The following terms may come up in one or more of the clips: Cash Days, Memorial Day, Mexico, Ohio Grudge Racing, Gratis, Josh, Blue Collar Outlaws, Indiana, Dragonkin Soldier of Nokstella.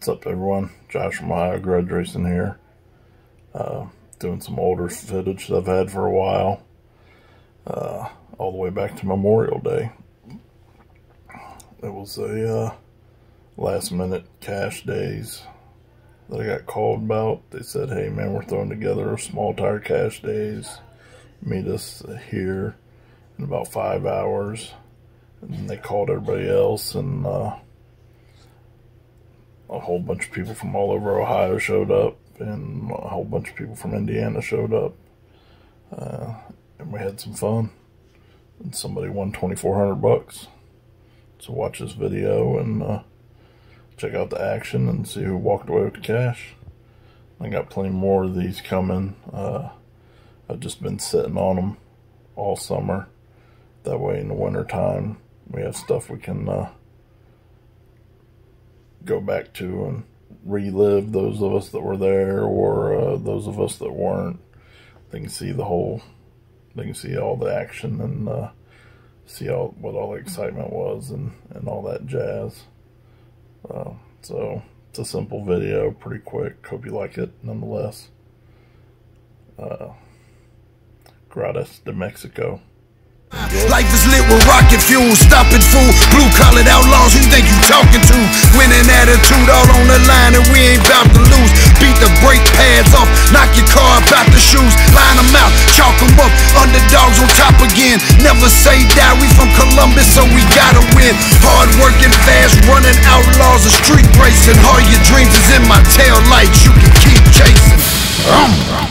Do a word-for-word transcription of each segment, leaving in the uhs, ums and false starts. What's up everyone, Josh from Ohio Grudge Racing here, uh, doing some older footage that I've had for a while, uh, all the way back to Memorial Day. It was a uh, last minute cash days that I got called about. They said, hey man, we're throwing together small tire cash days, meet us here in about five hours, and then they called everybody else, and uh, a whole bunch of people from all over Ohio showed up, and a whole bunch of people from Indiana showed up, uh, and we had some fun, and somebody won twenty-four hundred bucks. So watch this video and uh, check out the action and see who walked away with the cash. I got plenty more of these coming. uh, I've just been sitting on them all summer, that way in the winter time we have stuff we can uh, go back to and relive, those of us that were there or uh, those of us that weren't. They can see the whole, they can see all the action and uh, see all what all the excitement was and, and all that jazz. Uh, so it's a simple video, pretty quick. Hope you like it nonetheless. Uh, gratis de Mexico. Life is lit with rocket fuel, stopping fool, blue collared outlaws, who think you talking to? Winning attitude all on the line and we ain't bout to lose. Beat the brake pads off, knock your car out the shoes, line them out, chalk them up, underdogs on top again. Never say die, we from Columbus so we gotta win. Hard working, fast running outlaws of street racing. All your dreams is in my tail lights, you can keep chasing. um.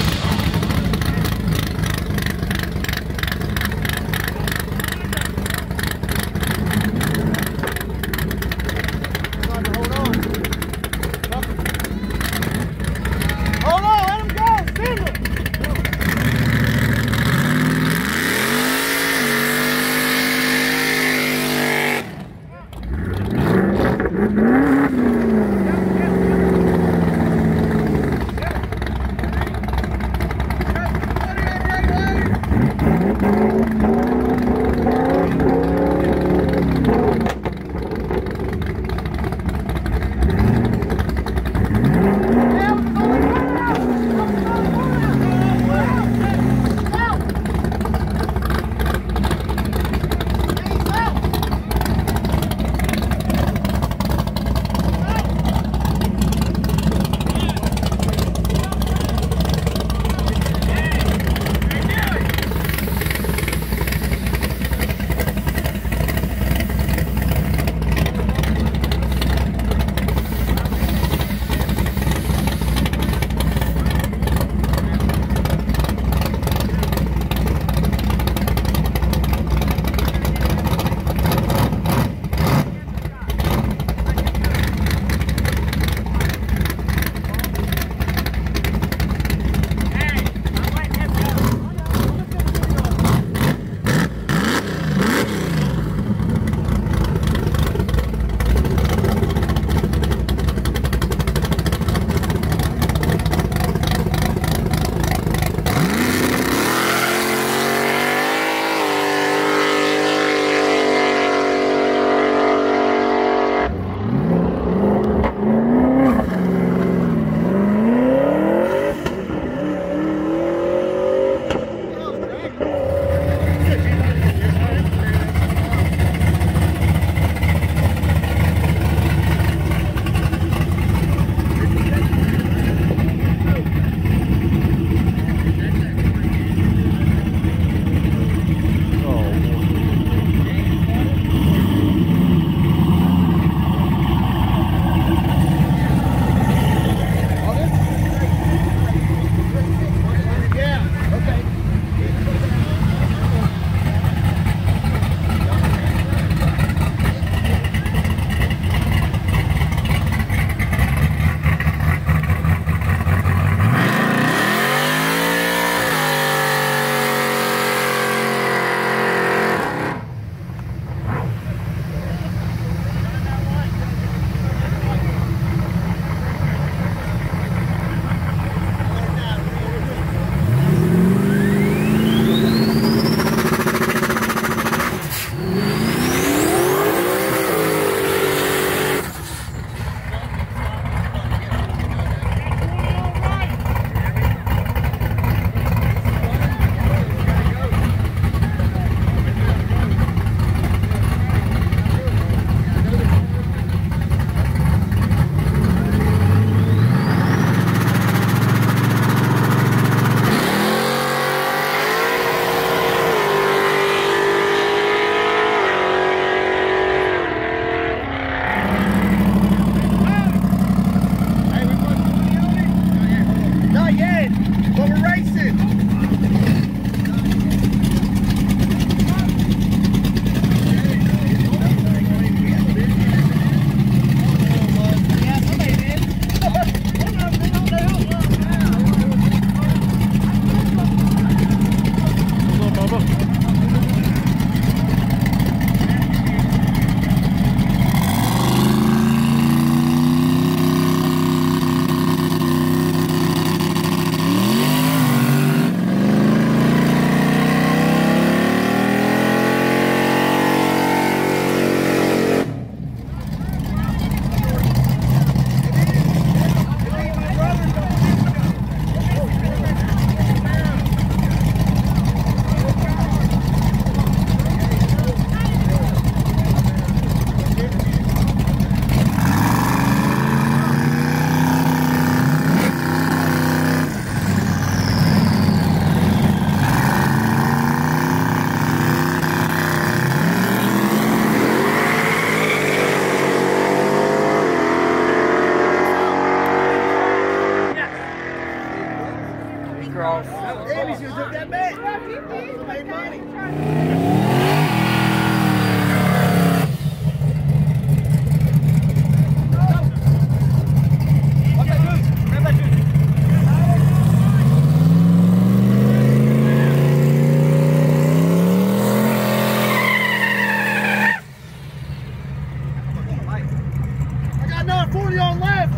nine forty on left.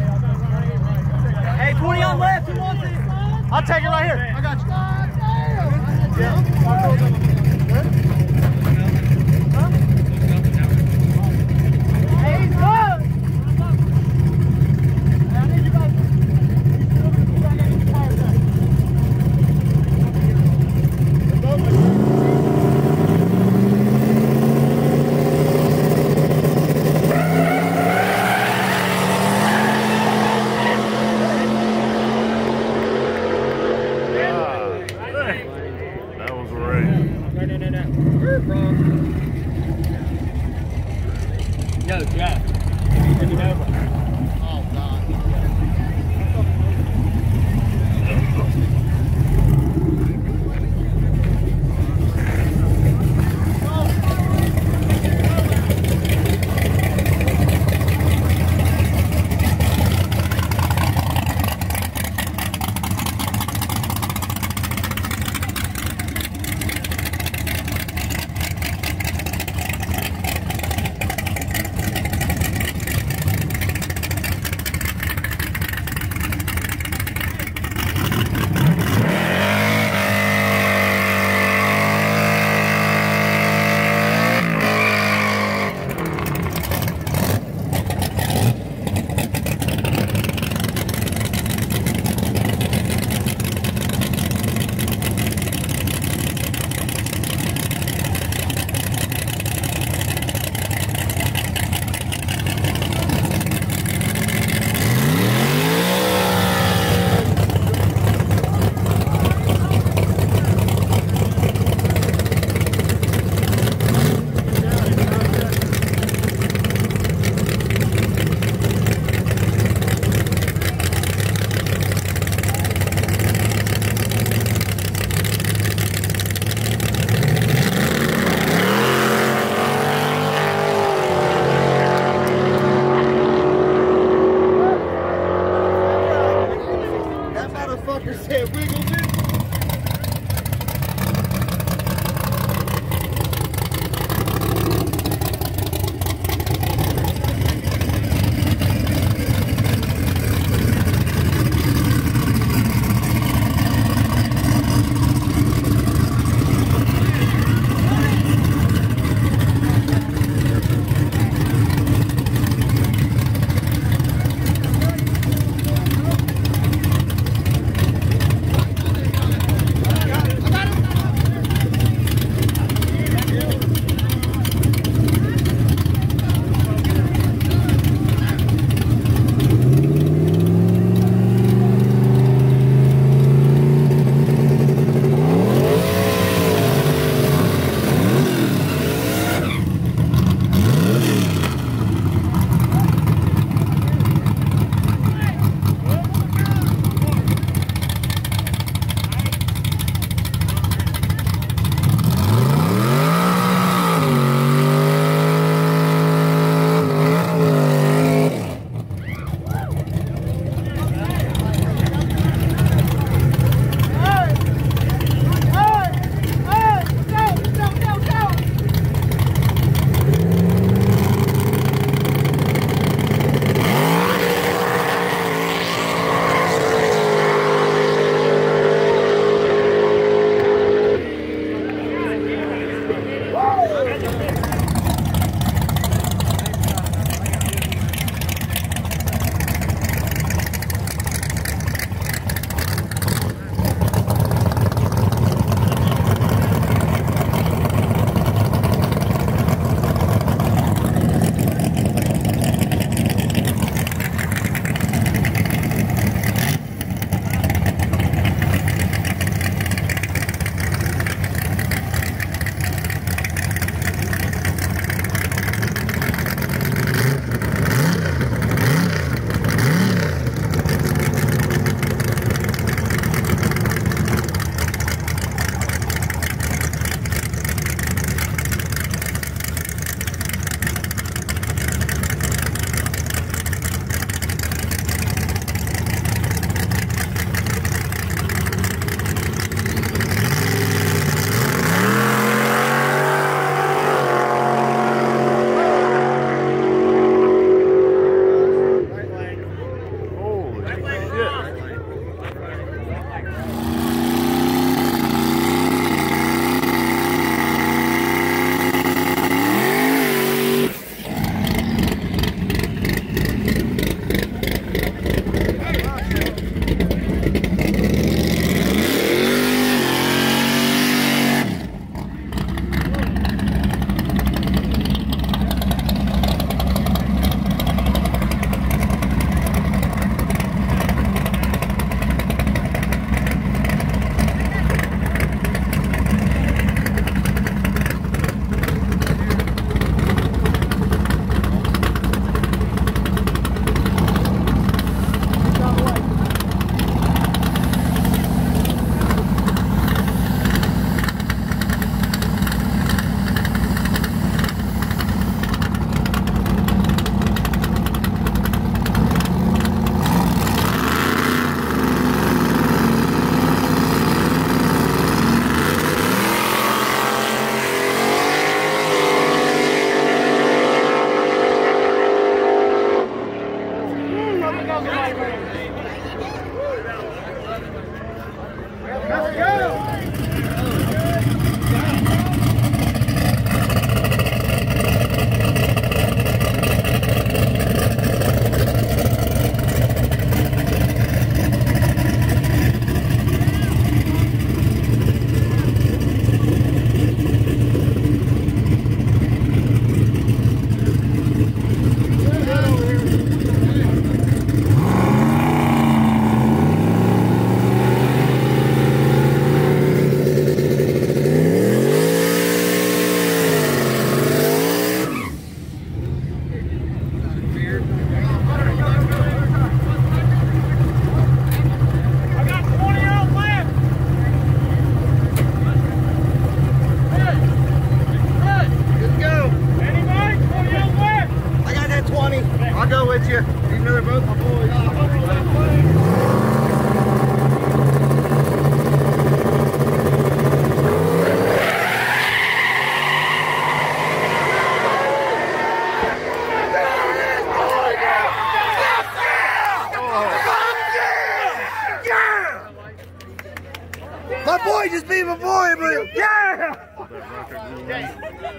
Hey, twenty on left. Who wants it? I'll take it right here. I got you. Hey, he's good. That was a race. No, no, no, no.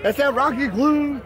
That's that rocky glue.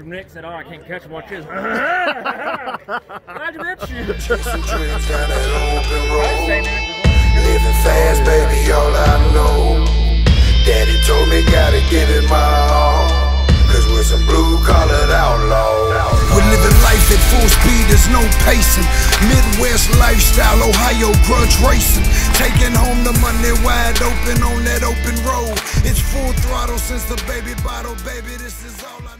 Nick said, "Oh, I can't catch him. Watch this." Imagine that shit. Chasing dreams down that open road. Living fast, baby, all I know. Daddy told me gotta give it my all, 'cause we're some blue-collared outlaws. We're living life at full speed, there's no pacing. Midwest lifestyle, Ohio grudge racing. Taking home the money wide open on that open road. It's full throttle since the baby bottle, baby, this is all I know.